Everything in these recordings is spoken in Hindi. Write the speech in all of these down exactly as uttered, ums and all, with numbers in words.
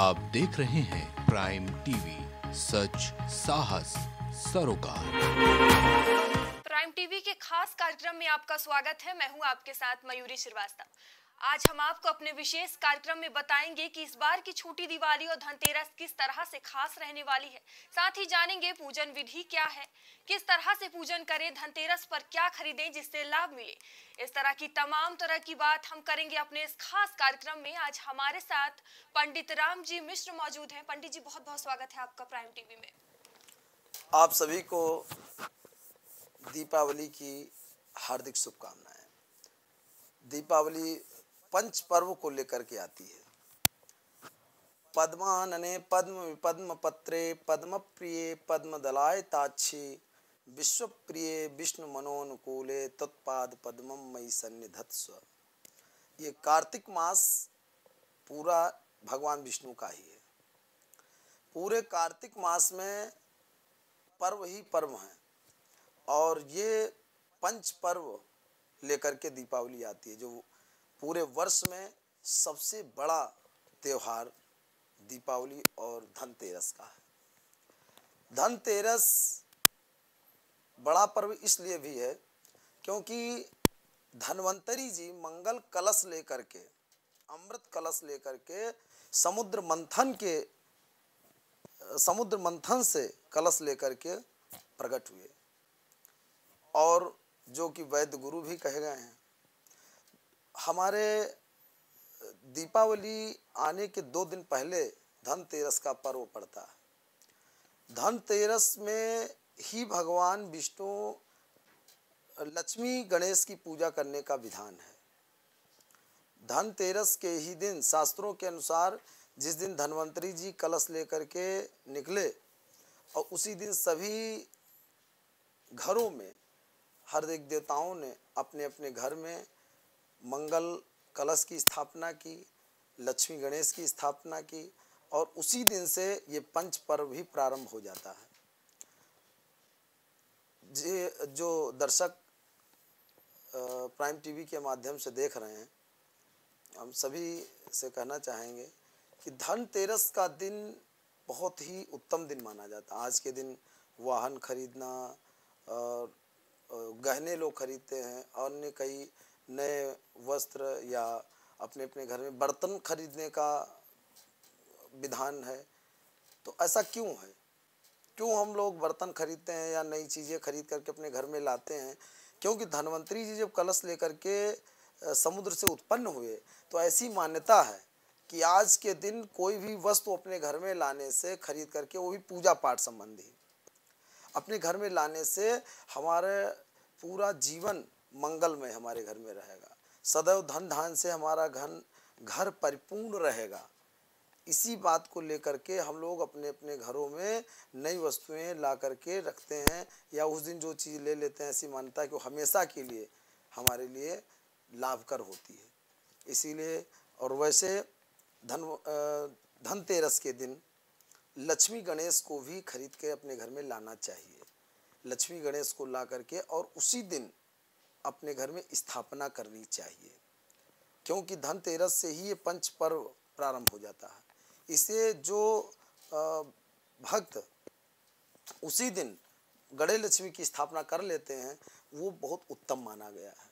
आप देख रहे हैं प्राइम टीवी, सच साहस सरोकार। प्राइम टीवी के खास कार्यक्रम में आपका स्वागत है। मैं हूं आपके साथ मयूरी श्रीवास्तव। आज हम आपको अपने विशेष कार्यक्रम में बताएंगे कि इस बार की छोटी दिवाली और धनतेरस किस तरह से खास रहने वाली है। साथ ही जानेंगे पूजन विधि क्या है, किस तरह से पूजन करें, धनतेरस पर क्या खरीदें जिससे लाभ मिले। इस तरह की तमाम तरह की बात हम करेंगे अपने इस खास कार्यक्रम में। आज हमारे साथ पंडित राम जी मिश्र मौजूद हैं। पंडित जी, बहुत बहुत स्वागत है आपका प्राइम टीवी में। आप सभी को दीपावली की हार्दिक शुभकामनाएं। दीपावली पंच पर्व को लेकर के आती है। पद्मानने पद्म पद्म पत्रे पद्म प्रिय पद्म दलाय ताक्षी विश्व प्रिय विष्णु मनोनुकूले तत्पाद पद्मम मई सन्निधत्स्व। ये कार्तिक मास पूरा भगवान विष्णु का ही है। पूरे कार्तिक मास में पर्व ही पर्व हैं और ये पंच पर्व लेकर के दीपावली आती है, जो पूरे वर्ष में सबसे बड़ा त्योहार दीपावली और धनतेरस का है। धनतेरस बड़ा पर्व इसलिए भी है क्योंकि धनवंतरी जी मंगल कलश लेकर के, अमृत कलश लेकर के समुद्र मंथन के समुद्र मंथन से कलश लेकर के प्रकट हुए, और जो कि वैद्य गुरु भी कहे गए हैं। हमारे दीपावली आने के दो दिन पहले धनतेरस का पर्व पड़ता है। धनतेरस में ही भगवान विष्णु लक्ष्मी गणेश की पूजा करने का विधान है। धनतेरस के ही दिन शास्त्रों के अनुसार जिस दिन धनवंतरी जी कलश लेकर के निकले, और उसी दिन सभी घरों में हर एक देवताओं ने अपने अपने घर में मंगल कलश की स्थापना की, लक्ष्मी गणेश की स्थापना की, और उसी दिन से ये पंच पर्व भी प्रारंभ हो जाता है। जे जो दर्शक प्राइम टीवी के माध्यम से देख रहे हैं, हम सभी से कहना चाहेंगे कि धनतेरस का दिन बहुत ही उत्तम दिन माना जाता है। आज के दिन वाहन खरीदना और गहने लोग खरीदते हैं, और ने कई नए वस्त्र या अपने अपने घर में बर्तन खरीदने का विधान है। तो ऐसा क्यों है? क्यों हम लोग बर्तन खरीदते हैं या नई चीज़ें खरीद करके अपने घर में लाते हैं? क्योंकि धनवंतरी जी जब कलश लेकर के समुद्र से उत्पन्न हुए, तो ऐसी मान्यता है कि आज के दिन कोई भी वस्तु अपने घर में लाने से, खरीद करके, वो भी पूजा पाठ संबंधी, अपने घर में लाने से हमारे पूरा जीवन मंगलमय हमारे घर में रहेगा। सदैव धन धान से हमारा घन घर परिपूर्ण रहेगा। इसी बात को लेकर के हम लोग अपने अपने घरों में नई वस्तुएं ला करके रखते हैं, या उस दिन जो चीज़ ले लेते हैं, ऐसी मान्यता है कि वो हमेशा के लिए हमारे लिए लाभकर होती है। इसीलिए, और वैसे धन धनतेरस के दिन लक्ष्मी गणेश को भी खरीद के अपने घर में लाना चाहिए। लक्ष्मी गणेश को ला करके और उसी दिन अपने घर में स्थापना करनी चाहिए, क्योंकि धनतेरस से ही ये पंच पर्व प्रारंभ हो जाता है। इसे जो भक्त उसी दिन गणेश लक्ष्मी की स्थापना कर लेते हैं, वो बहुत उत्तम माना गया है।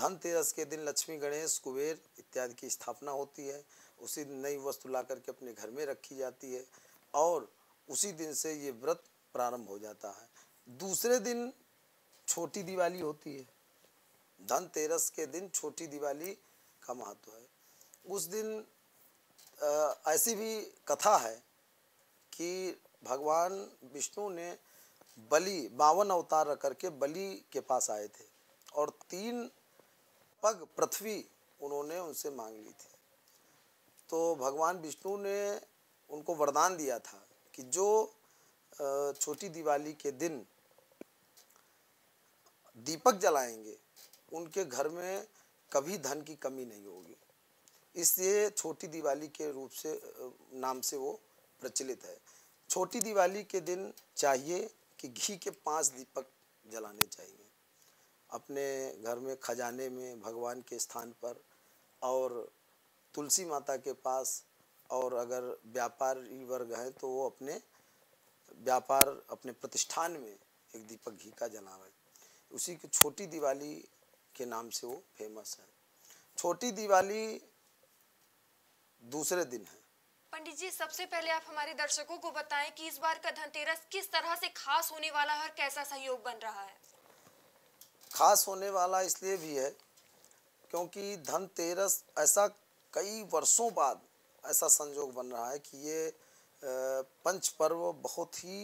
धनतेरस के दिन लक्ष्मी गणेश कुबेर इत्यादि की स्थापना होती है। उसी दिन नई वस्तु ला करके अपने घर में रखी जाती है, और उसी दिन से ये व्रत प्रारंभ हो जाता है। दूसरे दिन छोटी दिवाली होती है। धनतेरस के दिन छोटी दिवाली का महत्व है। उस दिन ऐसी भी कथा है कि भगवान विष्णु ने बलि बावन अवतार रख करके बलि के पास आए थे, और तीन पग पृथ्वी उन्होंने उनसे मांग ली थी। तो भगवान विष्णु ने उनको वरदान दिया था कि जो छोटी दिवाली के दिन दीपक जलाएंगे, उनके घर में कभी धन की कमी नहीं होगी। इसलिए छोटी दिवाली के रूप से नाम से वो प्रचलित है। छोटी दिवाली के दिन चाहिए कि घी के पांच दीपक जलाने चाहिए अपने घर में, खजाने में, भगवान के स्थान पर, और तुलसी माता के पास, और अगर व्यापारी वर्ग हैं तो वो अपने व्यापार अपने प्रतिष्ठान में एक दीपक घी का जलावे, उसी को छोटी दिवाली के नाम से वो फेमस है। छोटी दिवाली दूसरे दिन है। पंडित जी, सबसे पहले आप हमारे दर्शकों को बताएं कि इस बार का धनतेरस किस तरह से खास होने वाला है और कैसा सहयोग बन रहा है। खास होने वाला इसलिए भी है क्योंकि धनतेरस ऐसा कई वर्षों बाद ऐसा संयोग बन रहा है कि ये पंच पर्व बहुत ही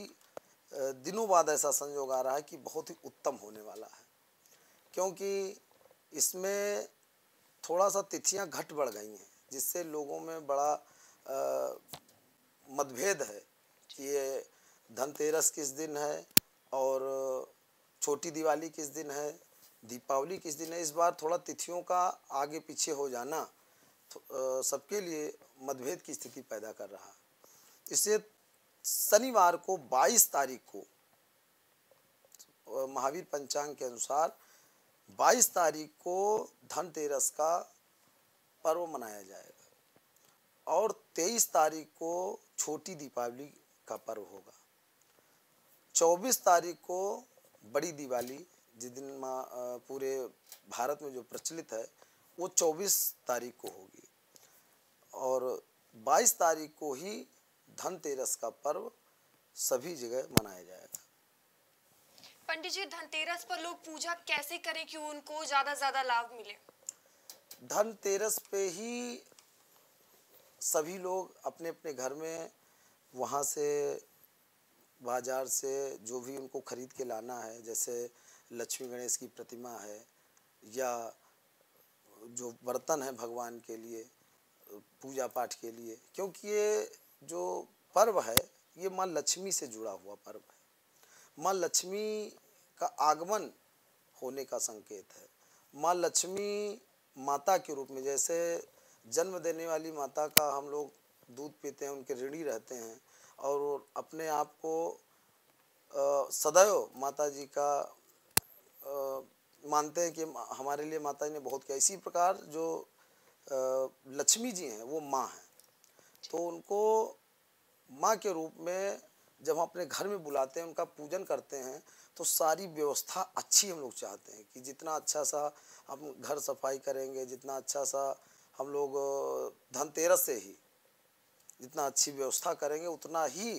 दिनों बाद ऐसा संयोग आ रहा है कि बहुत ही उत्तम होने वाला है, क्योंकि इसमें थोड़ा सा तिथियां घट बढ़ गई हैं जिससे लोगों में बड़ा मतभेद है कि ये धनतेरस किस दिन है और छोटी दिवाली किस दिन है, दीपावली किस दिन है। इस बार थोड़ा तिथियों का आगे पीछे हो जाना सबके लिए मतभेद की स्थिति पैदा कर रहा है। इससे शनिवार को बाईस तारीख को महावीर पंचांग के अनुसार बाईस तारीख को धनतेरस का पर्व मनाया जाएगा और तेईस तारीख को छोटी दीपावली का पर्व होगा। चौबीस तारीख को बड़ी दिवाली, जिस दिन माँ पूरे भारत में जो प्रचलित है, वो चौबीस तारीख को होगी और बाईस तारीख को ही धनतेरस का पर्व सभी जगह मनाया जाएगा। पंडित जी, धनतेरस पर लोग पूजा कैसे करें कि उनको ज्यादा ज्यादा लाभ मिले? धनतेरस पे ही सभी लोग अपने अपने घर में वहाँ से बाजार से जो भी उनको खरीद के लाना है, जैसे लक्ष्मी गणेश की प्रतिमा है या जो बर्तन है भगवान के लिए पूजा पाठ के लिए, क्योंकि ये जो पर्व है ये माँ लक्ष्मी से जुड़ा हुआ पर्व है। माँ लक्ष्मी का आगमन होने का संकेत है। माँ लक्ष्मी माता के रूप में, जैसे जन्म देने वाली माता का हम लोग दूध पीते हैं, उनके ऋणी रहते हैं और अपने आप को सदैव माता जी का आ, मानते हैं कि हमारे लिए माता जी ने बहुत किया। इसी प्रकार जो लक्ष्मी जी हैं वो माँ हैं, तो उनको माँ के रूप में जब हम अपने घर में बुलाते हैं, उनका पूजन करते हैं, तो सारी व्यवस्था अच्छी हम लोग चाहते हैं कि जितना अच्छा सा हम घर सफाई करेंगे, जितना अच्छा सा हम लोग धनतेरस से ही जितना अच्छी व्यवस्था करेंगे, उतना ही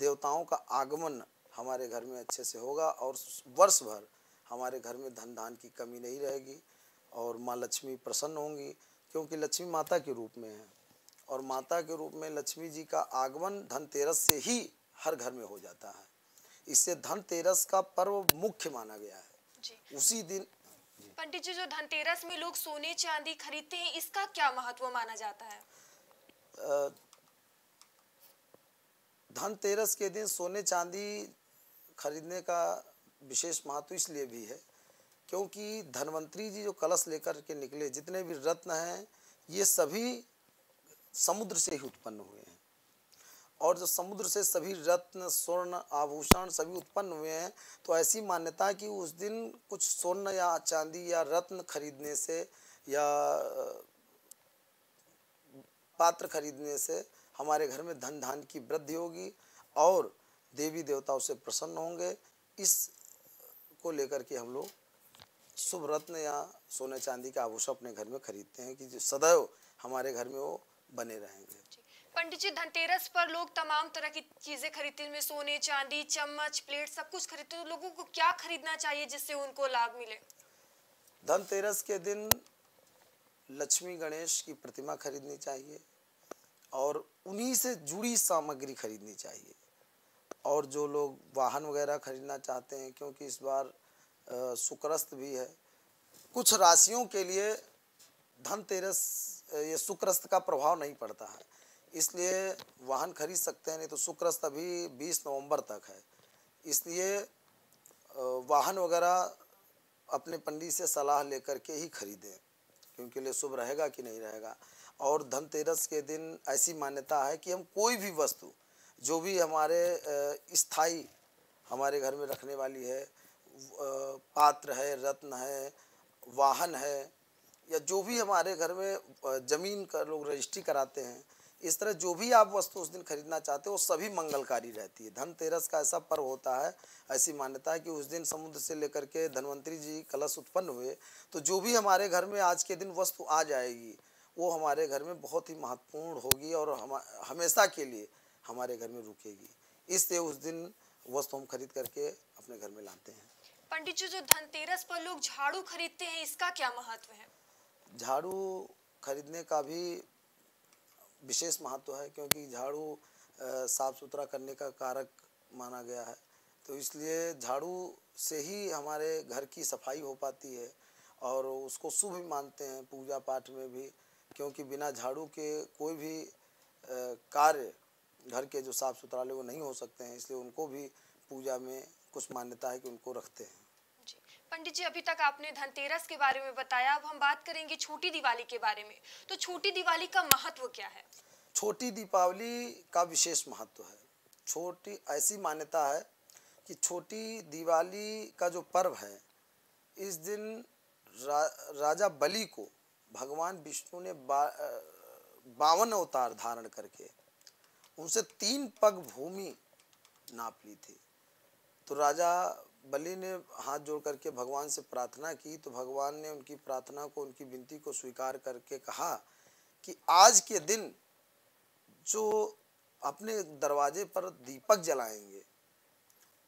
देवताओं का आगमन हमारे घर में अच्छे से होगा और वर्ष भर हमारे घर में धन धान की कमी नहीं रहेगी और माँ लक्ष्मी प्रसन्न होंगी, क्योंकि लक्ष्मी माता के रूप में है और माता के रूप में लक्ष्मी जी का आगमन धनतेरस से ही हर घर में हो जाता है। इससे धनतेरस का पर्व मुख्य माना गया है जी। उसी दिन पंडित जी, जो धनतेरस में लोग सोने चांदी खरीदते हैं, इसका क्या महत्व माना जाता है? धनतेरस के दिन सोने चांदी खरीदने का विशेष महत्व इसलिए भी है क्योंकि धनवंतरी जी जो कलश लेकर के निकले, जितने भी रत्न हैं ये सभी समुद्र से ही उत्पन्न हुए हैं और जो समुद्र से सभी रत्न स्वर्ण आभूषण सभी उत्पन्न हुए हैं, तो ऐसी मान्यता है कि उस दिन कुछ स्वर्ण या चांदी या रत्न खरीदने से या पात्र खरीदने से हमारे घर में धन धान की वृद्धि होगी और देवी देवताओं से प्रसन्न होंगे। इस को लेकर के हम लोग शुभ रत्न या सोने चांदी का आभूषण अपने घर में खरीदते हैं कि सदैव हमारे घर में वो बने रहेंगे। पंडित जी, धनतेरस पर लोग तमाम तरह की चीजें खरीदते हैं, सोने चांदी चम्मच प्लेट सब कुछ खरीदते हैं, तो लोगों को क्या खरीदना चाहिए जिससे उनको लाभ मिले? धनतेरस के दिन लक्ष्मी गणेश की प्रतिमा खरीदनी चाहिए और उन्हीं से जुड़ी सामग्री खरीदनी चाहिए और जो लोग वाहन वगैरह खरीदना चाहते हैं, क्योंकि इस बार शुक्रस्त भी है, कुछ राशियों के लिए धनतेरस ये शुक्रस्त का प्रभाव नहीं पड़ता है, इसलिए वाहन खरीद सकते हैं, नहीं तो शुक्रस्त अभी बीस नवंबर तक है, इसलिए वाहन वगैरह अपने पंडित से सलाह लेकर के ही खरीदें कि उनके लिए शुभ रहेगा कि नहीं रहेगा। और धनतेरस के दिन ऐसी मान्यता है कि हम कोई भी वस्तु जो भी हमारे स्थाई हमारे घर में रखने वाली है, पात्र है, रत्न है, वाहन है या जो भी हमारे घर में जमीन का लोग रजिस्ट्री कराते हैं, इस तरह जो भी आप वस्तु उस दिन खरीदना चाहते हो सभी मंगलकारी रहती है। धनतेरस का ऐसा पर्व होता है, ऐसी मान्यता है कि उस दिन समुद्र से लेकर के धनवंतरी जी कलश उत्पन्न हुए, तो जो भी हमारे घर में आज के दिन वस्तु आ जाएगी वो हमारे घर में बहुत ही महत्वपूर्ण होगी और हम हमेशा के लिए हमारे घर में रुकेगी, इसलिए उस दिन वस्तु हम खरीद करके अपने घर में लाते हैं। पंडित जी, जो धनतेरस पर लोग झाड़ू खरीदते हैं इसका क्या महत्व है? झाड़ू खरीदने का भी विशेष महत्व है, क्योंकि झाड़ू साफ सुथरा करने का कारक माना गया है, तो इसलिए झाड़ू से ही हमारे घर की सफाई हो पाती है और उसको शुभ भी मानते हैं पूजा पाठ में भी, क्योंकि बिना झाड़ू के कोई भी कार्य घर के जो साफ सुथराले वो नहीं हो सकते हैं, इसलिए उनको भी पूजा में कुछ मान्यता है कि उनको रखते हैं। पंडित जी, अभी तक आपने धनतेरस के बारे में बताया, अब हम बात करेंगे छोटी दिवाली के बारे में। तो छोटी दिवाली का महत्व क्या है? छोटी दीपावली का विशेष महत्व है। छोटी ऐसी मान्यता है कि छोटी दिवाली का जो पर्व है इस दिन रा, राजा बलि को भगवान विष्णु ने बा, बावन अवतार धारण करके उनसे तीन पग भूमि नाप ली थी, तो राजा बलि ने हाथ जोड़ करके भगवान से प्रार्थना की, तो भगवान ने उनकी प्रार्थना को, उनकी विनती को स्वीकार करके कहा कि आज के दिन जो अपने दरवाजे पर दीपक जलाएंगे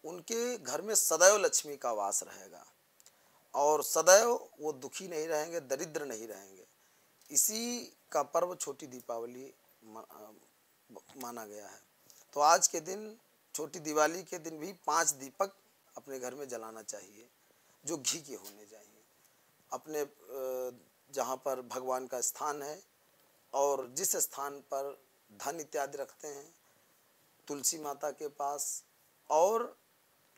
उनके घर में सदैव लक्ष्मी का वास रहेगा और सदैव वो दुखी नहीं रहेंगे, दरिद्र नहीं रहेंगे। इसी का पर्व छोटी दीपावली माना गया है। तो आज के दिन छोटी दिवाली के दिन भी पांच दीपक अपने घर में जलाना चाहिए जो घी के होने चाहिए, अपने जहाँ पर भगवान का स्थान है और जिस स्थान पर धन इत्यादि रखते हैं, तुलसी माता के पास और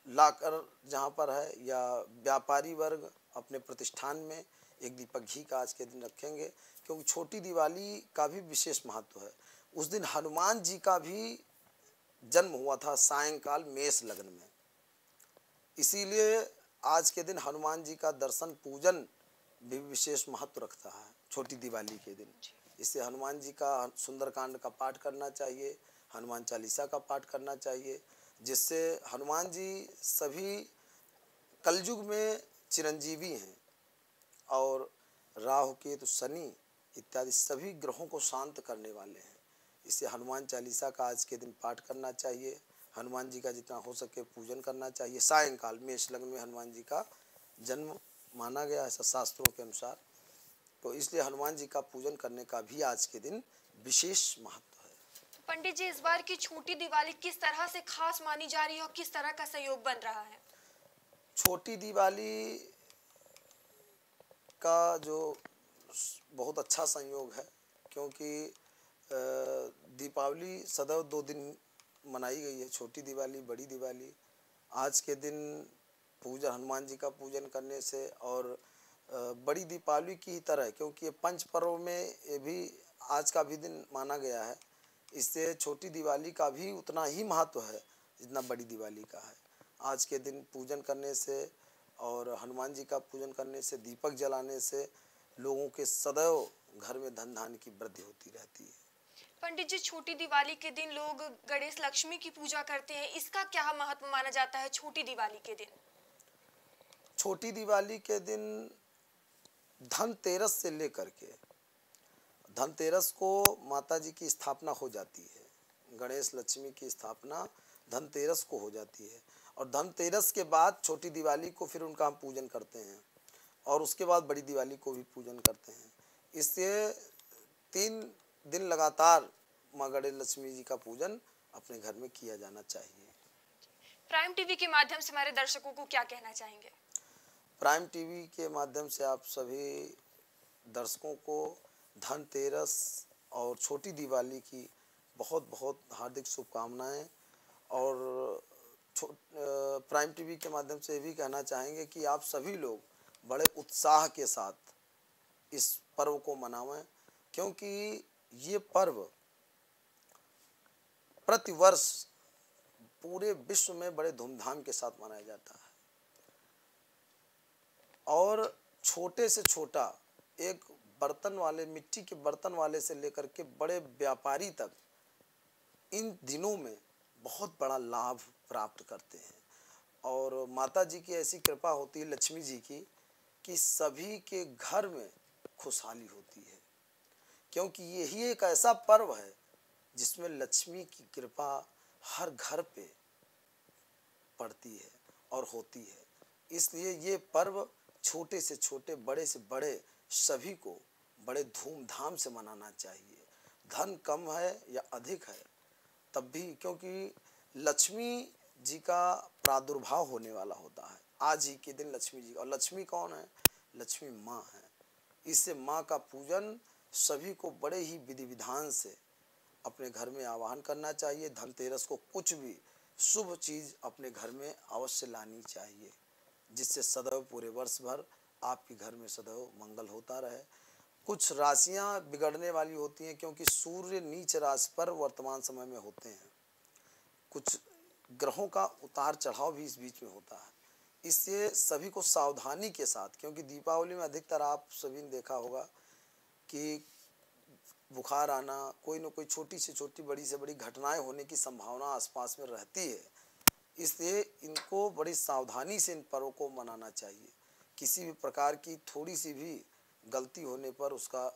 लाकर जहाँ पर है, या व्यापारी वर्ग अपने प्रतिष्ठान में एक दीपक घी का आज के दिन रखेंगे, क्योंकि छोटी दिवाली का भी विशेष महत्व है। उस दिन हनुमान जी का भी जन्म हुआ था सायंकाल मेष लग्न में, इसीलिए आज के दिन हनुमान जी का दर्शन पूजन भी विशेष महत्व रखता है छोटी दिवाली के दिन। इससे हनुमान जी का सुंदरकांड का पाठ करना चाहिए, हनुमान चालीसा का पाठ करना चाहिए, जिससे हनुमान जी सभी कलयुग में चिरंजीवी हैं और राहु केतु शनि इत्यादि सभी ग्रहों को शांत करने वाले हैं, इससे हनुमान चालीसा का आज के दिन पाठ करना चाहिए, हनुमान जी का जितना हो सके पूजन करना चाहिए। सायंकाल मेष लग्न में हनुमान जी का जन्म माना गया ऐसा शास्त्रों के अनुसार, तो इसलिए हनुमान जी का पूजन करने का भी आज के दिन विशेष महत्व है। पंडित जी, इस बार की छोटी दिवाली किस तरह से खास मानी जा रही है और किस तरह का सहयोग बन रहा है? छोटी दिवाली का जो बहुत अच्छा संयोग है, क्योंकि दीपावली सदैव दो दिन मनाई गई है, छोटी दिवाली, बड़ी दिवाली। आज के दिन पूजा हनुमान जी का पूजन करने से और बड़ी दीपावली की ही तरह, क्योंकि ये पंच पर्व में ये भी आज का भी दिन माना गया है, इससे छोटी दिवाली का भी उतना ही महत्व है जितना बड़ी दिवाली का है। आज के दिन पूजन करने से और हनुमान जी का पूजन करने से, दीपक जलाने से लोगों के सदैव घर में धन धान्य की वृद्धि होती रहती है। पंडित जी, छोटी दिवाली के दिन लोग गणेश लक्ष्मी की पूजा करते हैं, इसका क्या महत्व माना जाता है छोटी दिवाली के दिन? छोटी दिवाली के दिन धनतेरस से लेकर के, धनतेरस को माता जी की स्थापना हो जाती है, गणेश लक्ष्मी की स्थापना धनतेरस को हो जाती है और धनतेरस के बाद छोटी दिवाली को फिर उनका हम पूजन करते हैं और उसके बाद बड़ी दिवाली को भी पूजन करते हैं। इससे तीन दिन लगातार माँ गणेश लक्ष्मी जी का पूजन अपने घर में किया जाना चाहिए। प्राइम टीवी के माध्यम से हमारे दर्शकों को क्या कहना चाहेंगे? प्राइम टीवी के माध्यम से आप सभी दर्शकों को धनतेरस और छोटी दिवाली की बहुत बहुत हार्दिक शुभकामनाएं, और प्राइम टीवी के माध्यम से भी कहना चाहेंगे कि आप सभी लोग बड़े उत्साह के साथ इस पर्व को मनाएं, क्योंकि ये पर्व प्रतिवर्ष पूरे विश्व में बड़े धूमधाम के साथ मनाया जाता है और छोटे से छोटा एक बर्तन वाले, मिट्टी के बर्तन वाले से लेकर के बड़े व्यापारी तक इन दिनों में बहुत बड़ा लाभ प्राप्त करते हैं। और माता जी की ऐसी कृपा होती है, लक्ष्मी जी की, कि सभी के घर में खुशहाली होती है, क्योंकि यही एक ऐसा पर्व है जिसमें लक्ष्मी की कृपा हर घर पे पड़ती है और होती है। इसलिए ये पर्व छोटे से छोटे, बड़े से बड़े सभी को बड़े धूमधाम से मनाना चाहिए। धन कम है या अधिक है तब भी, क्योंकि लक्ष्मी जी का प्रादुर्भाव होने वाला होता है आज ही के दिन लक्ष्मी जी। और लक्ष्मी कौन है? लक्ष्मी माँ है। इससे माँ का पूजन सभी को बड़े ही विधि विधान से अपने घर में आवाहन करना चाहिए। धनतेरस को कुछ भी शुभ चीज़ अपने घर में अवश्य लानी चाहिए, जिससे सदैव पूरे वर्ष भर आपके घर में सदैव मंगल होता रहे। कुछ राशियां बिगड़ने वाली होती हैं, क्योंकि सूर्य नीच राशि पर वर्तमान समय में होते हैं। कुछ ग्रहों का उतार चढ़ाव भी इस बीच में होता है, इससे सभी को सावधानी के साथ, क्योंकि दीपावली में अधिकतर आप सभी ने देखा होगा कि बुखार आना, कोई ना कोई छोटी से छोटी, बड़ी से बड़ी घटनाएं होने की संभावना आसपास में रहती है। इसलिए इनको बड़ी सावधानी से इन पर्वों को मनाना चाहिए। किसी भी प्रकार की थोड़ी सी भी गलती होने पर उसका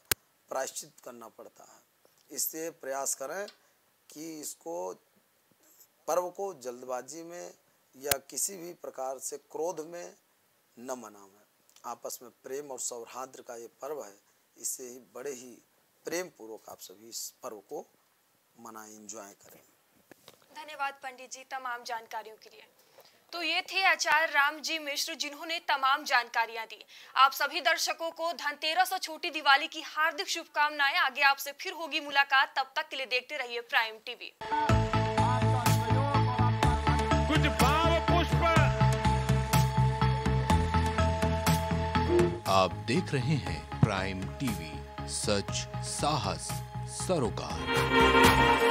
प्रायश्चित करना पड़ता है। इससे प्रयास करें कि इसको, पर्व को जल्दबाजी में या किसी भी प्रकार से क्रोध में न मनाएं। आपस में प्रेम और सौहार्द का ये पर्व है, इससे बड़े ही प्रेम पूर्वक आप सभी इस पर्व को मनाएं, एंजॉय करें। धन्यवाद पंडित जी तमाम जानकारियों के लिए। तो ये थे आचार्य राम जी मिश्र, जिन्होंने तमाम जानकारियां दी। आप सभी दर्शकों को धनतेरस और छोटी दिवाली की हार्दिक शुभकामनाएं। आगे आपसे फिर होगी मुलाकात, तब तक के लिए देखते रहिए प्राइम टीवी। कुछ भाव पुष्प आप देख रहे हैं प्राइम टीवी, सच साहस सरोकार।